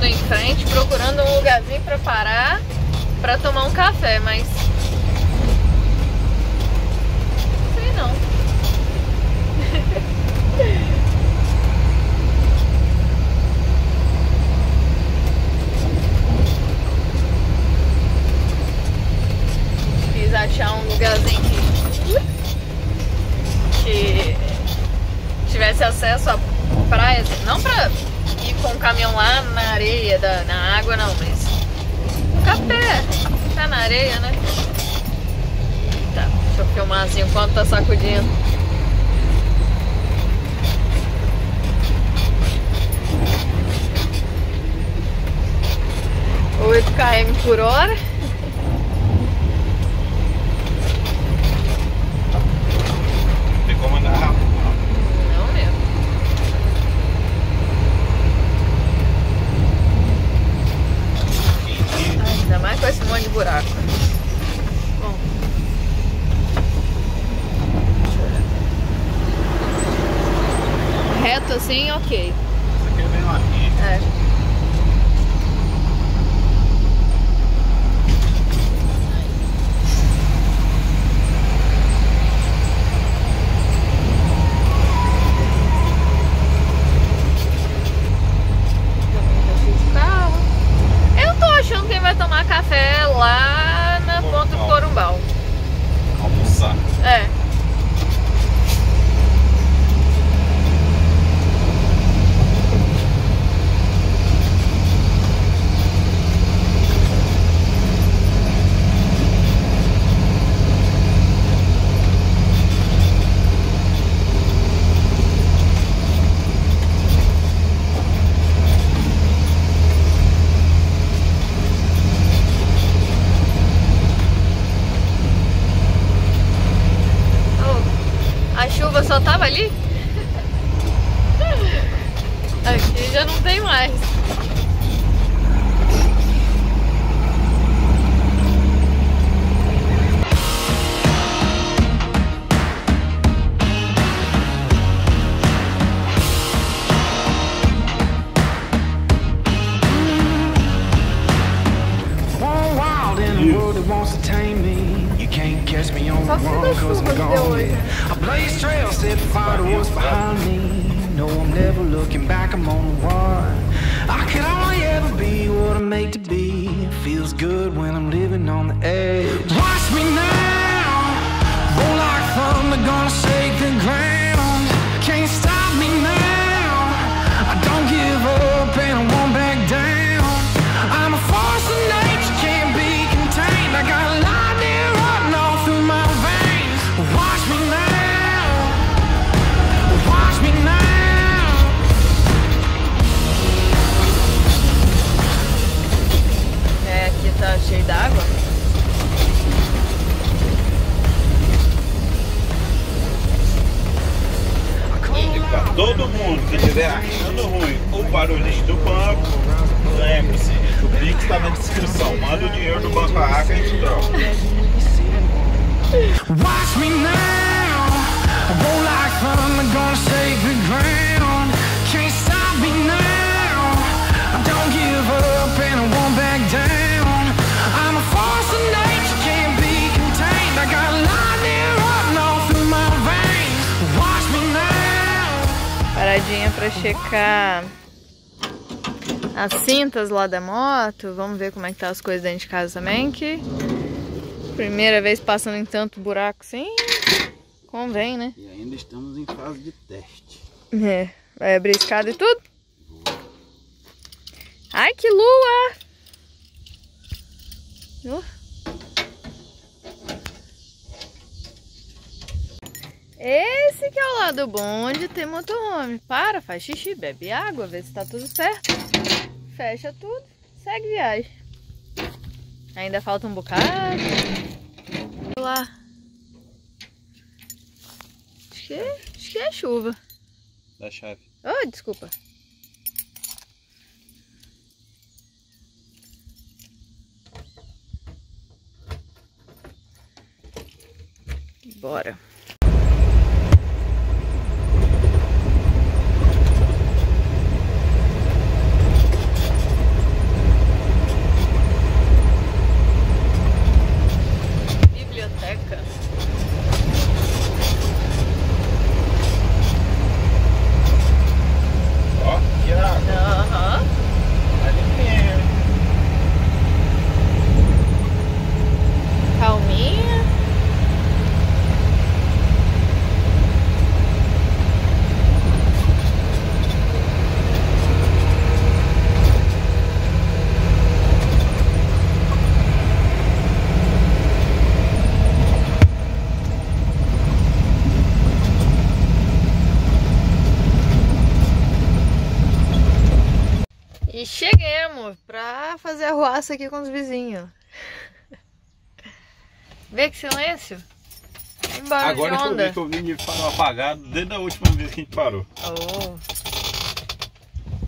andando em frente, procurando um lugarzinho pra parar, pra tomar um café, mas... sei não. Quis achar um lugarzinho que tivesse acesso a praia, não pra ir com o caminhão lá na areia, na água não, mas um café, tá na areia, né? Tá, deixa eu filmar assim enquanto tá sacudindo. km/h. Tem como andar rápido? Não mesmo. Ai, ainda mais com esse monte de buraco. Bom. Reto assim, ok. Isso aqui é bem latinho. É. Só tava ali? Aqui já não tem mais. Só que da chuva que deu hoje, né? Tá cheio d'água. E pra todo mundo que estiver achando ruim o barulhinho do banco, lembre-se, o link está na descrição. Manda o dinheiro do banco a que a gente troca. Watch me now, I won't like fun, I'm gonna save the ground. Can't stop me now, I don't give up and I won't back down. Paradinha pra checar as cintas lá da moto. Vamos ver como é que tá as coisas dentro de casa também, que primeira vez passando em tanto buraco assim, convém, né? E ainda estamos em fase de teste. É, vai abrir escada e tudo? Ai, que lua! Esse que é o lado bom de ter motorhome. Para, faz xixi, bebe água, vê se tá tudo certo. Fecha tudo, segue viagem. Ainda falta um bocado. Lá. Acho que é chuva. Da chave. Oh, desculpa. Bora. E chegamos pra fazer a roça aqui com os vizinhos. Vê que silêncio. Embora agora de onda. Agora que eu vi de farol apagado desde a última vez que a gente parou. Oh.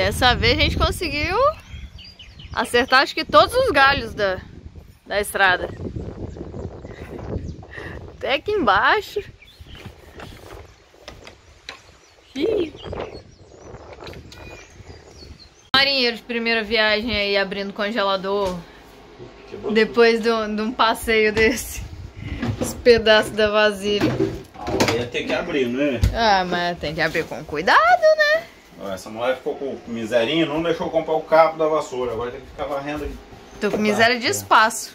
Dessa vez a gente conseguiu acertar acho que todos os galhos da estrada. Até aqui embaixo. Ih. Marinheiro de primeira viagem aí abrindo congelador. Depois de um passeio desse. Os pedaços da vasilha. Ah, ia ter que abrir, né? Ah, mas tem que abrir com cuidado, né? Essa mulher ficou com miserinha, não deixou comprar o cabo da vassoura. Agora tem que ficar varrendo. Tô com miséria de espaço.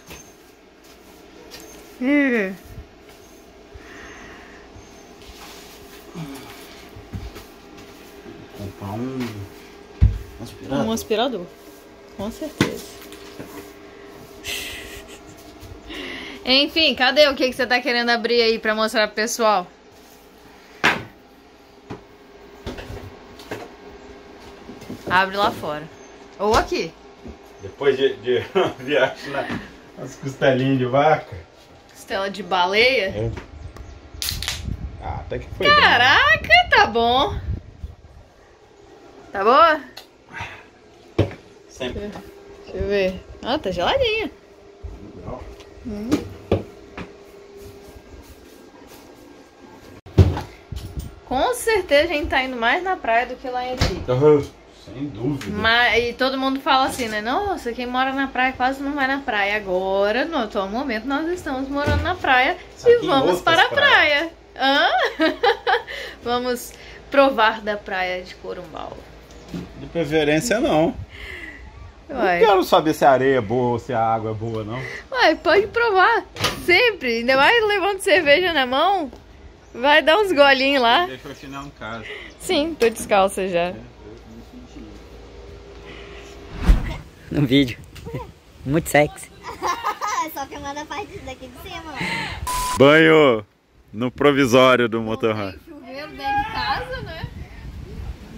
Comprar um aspirador. Um aspirador, com certeza. Enfim, cadê o que você tá querendo abrir aí pra mostrar pro pessoal? Abre lá fora. Ou aqui. Depois de viagem nas costelinhas de vaca. Costela de baleia? É. Ah, até que foi. Caraca, bem, né? Tá bom. Tá boa? Sempre. Deixa eu ver. Ah, tá geladinha. Não. Com certeza a gente tá indo mais na praia do que lá em Rio. Sem dúvida. Mas, e todo mundo fala assim, né? Nossa, quem mora na praia quase não vai na praia. Agora, no atual momento, nós estamos morando na praia e vamos para a praia. Hã? Vamos provar da praia de Corumbau. De preferência, não. Uai. Não quero saber se a areia é boa ou se a água é boa, não. Uai, pode provar. Sempre. Ainda mais levando cerveja na mão. Vai dar uns golinhos lá. Deixa eu tirar um caso. Sim, tô descalça já. É. No vídeo. Muito sexy. Só filmando a parte daqui de cima. Banho no provisório do motorhome. Tem chuveiro dentro de casa, né?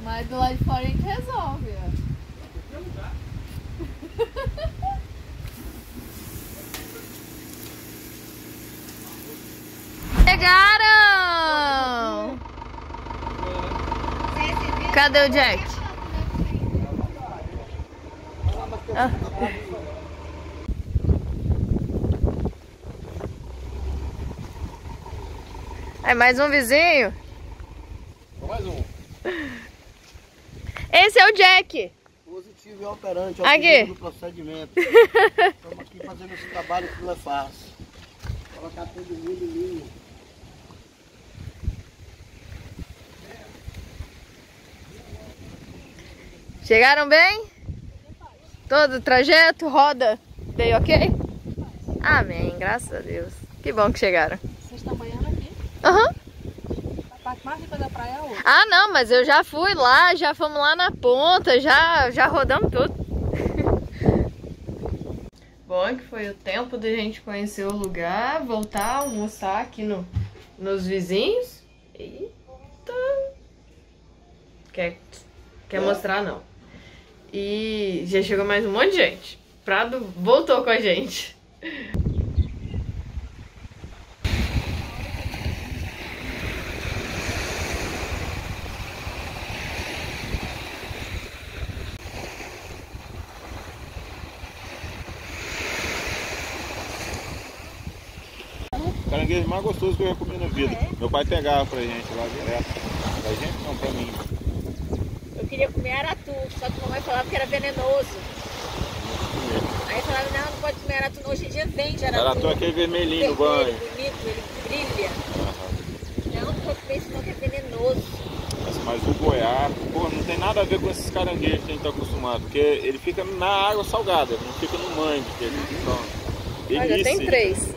Mas do lado de fora a gente resolve, ó. Chegaram! Cadê o Jack? Ah. É mais um vizinho? Mais um. Esse é o Jack. Positivo e operante, aqui do procedimento. Estamos aqui fazendo esse trabalho que não é fácil. Colocar tudo em linha. Chegaram bem? Todo o trajeto, roda, deu ok? Amém, graças a Deus. Que bom que chegaram. Vocês estão banhando aqui? Aham. Uhum. A parte mais rica da praia é hoje. Ah não, mas eu já fui lá, já fomos lá na ponta, já rodamos tudo. Bom que foi o tempo de a gente conhecer o lugar, voltar, almoçar aqui nos vizinhos. Eita! Quer mostrar não? E já chegou mais um monte de gente. Prado voltou com a gente. O caranguejo mais gostoso que eu já comi na vida. Meu pai pegava pra gente lá direto. Pra gente não, pra mim. Eu queria comer aratu, só que a mamãe falava que era venenoso. Aí falava, não pode comer aratu, hoje em dia vende aratu. Aratu é aquele vermelhinho, banho. Ele bonito, ele brilha. Uhum. Não pode comer isso não, que é venenoso. Mas o goiaba, pô, não tem nada a ver com esses caranguejos que a gente tá acostumado, porque ele fica na água salgada, não fica no mangue. Uhum. Olha, tem três. É.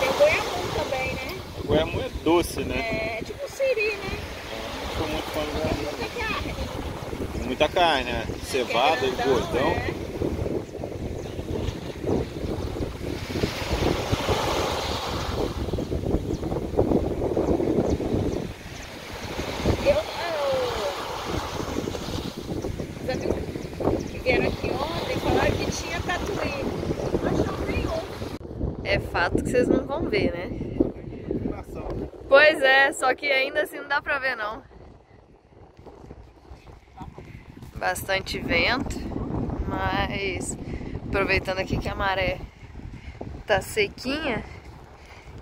Tem goiamu também, né? O goiamu é doce, né? É, tipo um siri, né? Muito fã de muita carne, né? Cevada, gordão. É. Brasil que vieram aqui ontem falaram que tinha tatuí. Mas não nenhum. É fato que vocês não vão ver, né? Pois é, só que ainda assim não dá pra ver não. Bastante vento, mas aproveitando aqui que a maré tá sequinha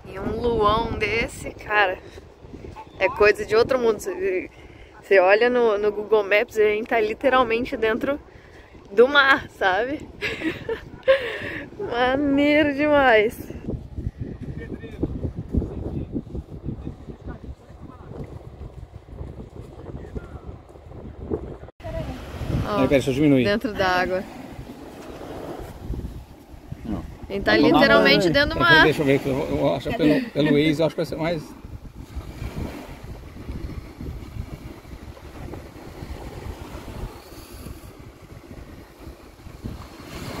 e um luão desse, cara, é coisa de outro mundo. Você olha no Google Maps e a gente tá literalmente dentro do mar, sabe? Maneiro demais. Oh, pera, dentro da água. Não. Ele tá literalmente dentro do mar. Deixa eu ver, eu acho pelo Luiz, eu acho que vai ser mais...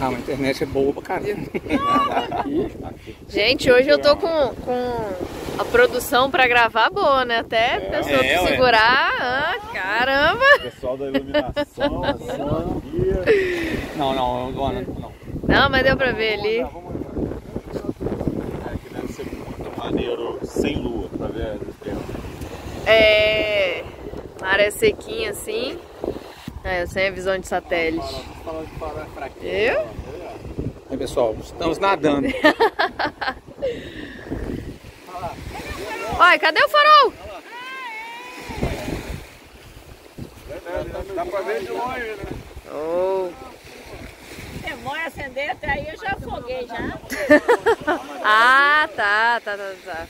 Ah, mas a internet é boa pra caramba. Gente, hoje eu tô com a produção pra gravar boa, né? Até pessoa que segurar, caramba. Pessoal da iluminação, não. Não, mas deu pra ver ali. É que deve ser muito maneiro sem lua, pra ver a diferença. É, maré sequinha assim. É, sem a visão de satélite. Eu? Aí, pessoal, estamos nadando. Olha, cadê o farol? Dá pra ver de longe, né? Oh. Demora acender, até aí eu já afoguei já. Ah, tá.